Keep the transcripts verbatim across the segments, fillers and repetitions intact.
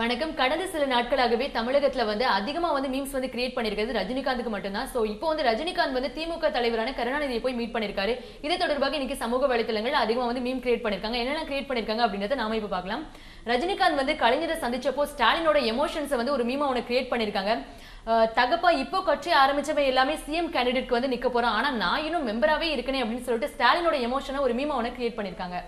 வணக்கம் கடந்த சில நாட்களாகவே தமிழகத்துல வந்து அதிகமா வந்து மீம்ஸ் வந்து கிரியேட் பண்ணிருக்கிறது ரஜினிகாந்துக்கு மட்டும்தான் சோ இப்போ வந்து ரஜினிகாந்த் வந்து திமுக தலைவரான கருணாநிதியை போய் மீட் பண்ணிருக்காரு இதே தொடர்பாக இன்னைக்கு சமூக வலைதளங்கள் அதிகமா வந்து மீம் கிரியேட் பண்ணிருக்காங்க என்னெல்லாம் கிரியேட் பண்ணிருக்காங்க அப்படிங்கறத நாம இப்ப பார்க்கலாம் ரஜினிகாந்த் வந்து கலைஞரை சந்திச்சப்போ ஸ்டாலினோட எமோஷன்ஸ் வந்து ஒரு மீமா ஒன்னு கிரியேட் பண்ணிருக்காங்க தகப்பா இப்போ கட்சி ஆரம்பிச்சவே எல்லாமே சிஎம் கேண்டிடேட்க்கு வந்து நிக்க போறோம் ஆனா நான் இன்னும் மெம்பராவே இருக்கனே அப்படினு சொல்லிட்டு ஸ்டாலினோட எமோஷனை ஒரு மீமா ஒன்னு கிரியேட் பண்ணிருக்காங்க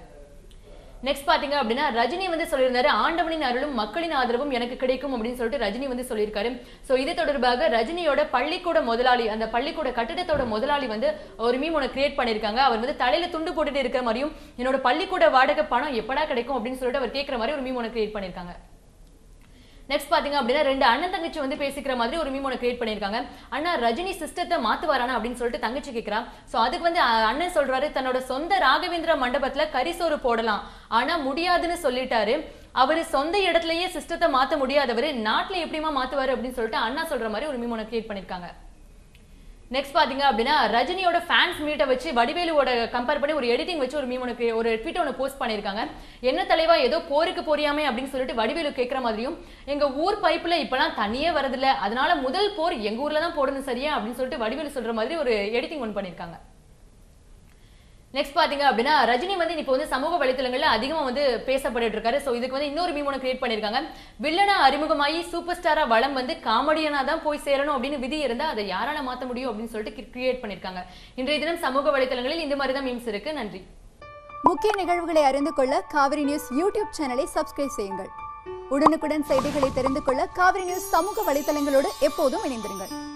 Next பாத்தீங்க அப்படினா ரஜினி வந்து சொல்லிருந்தாரு ஆண்டவனின் அருளும் மக்களின் ஆதரவும் எனக்கு கிடைக்கும் அப்படினு சொல்லிட்டு ரஜினி வந்து சொல்லிருக்காரு சோ இது தொடர்பாக ரஜினியோட பள்ளிக்கூட முதலாளி அந்த பள்ளிக்கூட கட்டடத்தோட முதலாளி வந்து ஒரு மீம் ஒன்னு கிரியேட் பண்ணிருக்காங்க அவர் வந்து தலையில துண்டு போட்டுட்டு இருக்கிற மாதிரியும் என்னோட பள்ளிக்கூட வாடகை பணம் எப்படா கிடைக்கும் அப்படினு சொல்லிட்டு அவர் கேக்குற மாதிரி ஒரு மீம் ஒன்னு கிரியேட் பண்ணிருக்காங்க Next பாத்தீங்க அப்படினா ரெண்டு அண்ணன் தங்கச்சி வந்து பேசிக்கிற மாதிரி ஒரு மீம் ஒன்னு கிரியேட் பண்ணிருக்காங்க அண்ணா ரஜினி சிஸ்டத்தை மாத்துவாரானா அப்படினு சொல்லிட்டு தங்கச்சி கேக்குறா சோ அதுக்கு வந்து அண்ணன் சொல்றாரு தன்னோட சொந்த ராகவேந்திர மண்டபத்துல கரிசோறு போடலாம் ஆனா முடியாதுன்னு சொல்லிட்டாரு அவர் சொந்த இடத்துலயே சிஸ்டத்தை மாத்த முடியாதவர் நாட்ல எப்படிமா மாத்துவாரு அப்படினு சொல்லிட்டு அண்ணா சொல்ற மாதிரி ஒரு மீம் ஒன்னு கிரியேட் பண்ணிருக்காங்க Next பாத்தீங்க அப்படினா ரஜினியோட ஃபேன்ஸ் மீட்ட வச்சு வடிவேலுவோட கம்பேர் பண்ணி ஒரு எடிட்டிங் வச்சு ஒரு மீம் ஒன்னு ஒரு ட்வீட் ஒன்னு போஸ்ட் பண்ணிருக்காங்க என்ன தலைவா ஏதோ போருக்கு போறியாமே அப்படினு சொல்லிட்டு வடிவேலு கேக்குற மாதிரியும் எங்க ஊர் பைப்புல இப்பலாம் தண்ணியே வரது இல்ல அதனால முதல் போர் எங்க ஊர்ல தான் போடுறது சரியா அப்படினு சொல்லிட்டு வடிவேலு சொல்ற மாதிரி ஒரு எடிட்டிங் ஒன்னு பண்ணிருக்காங்க Next பாத்தீங்க அப்படினா ரஜினி வந்து இப்போ வந்து சமூக வலைதளங்கள்ல அதிகமா வந்து பேசப்பட்டுட்டு இருக்காரு சோ இதுக்கு வந்து இன்னொரு மீம் ஒன்னு கிரியேட் பண்ணிருக்காங்க வில்லனா அறிமுகமாயி சூப்பர் ஸ்டாரா வளம் வந்து காமெடியனா தான் போய் சேரணும் அப்படினு விதி இருந்தா அதை யாரால மாத்த முடியும் அப்படினு சொல்லிட்டு கிரியேட் பண்ணிருக்காங்க இன்றைய தினம் சமூக வலைதளங்களில் இந்த மாதிரி தான் மீம்ஸ் இருக்கு நன்றி முக்கிய நிகழ்வுகளை அறிந்து கொள்ள காவிரி நியூஸ் யூடியூப் சேனலை சப்ஸ்கிரைப் செய்யுங்கள் உடனுக்குடன் செய்திகளை தெரிந்து கொள்ள காவிரி நியூஸ் சமூக வலைதளங்களோடு எப்போதும் இணைந்திருங்கள்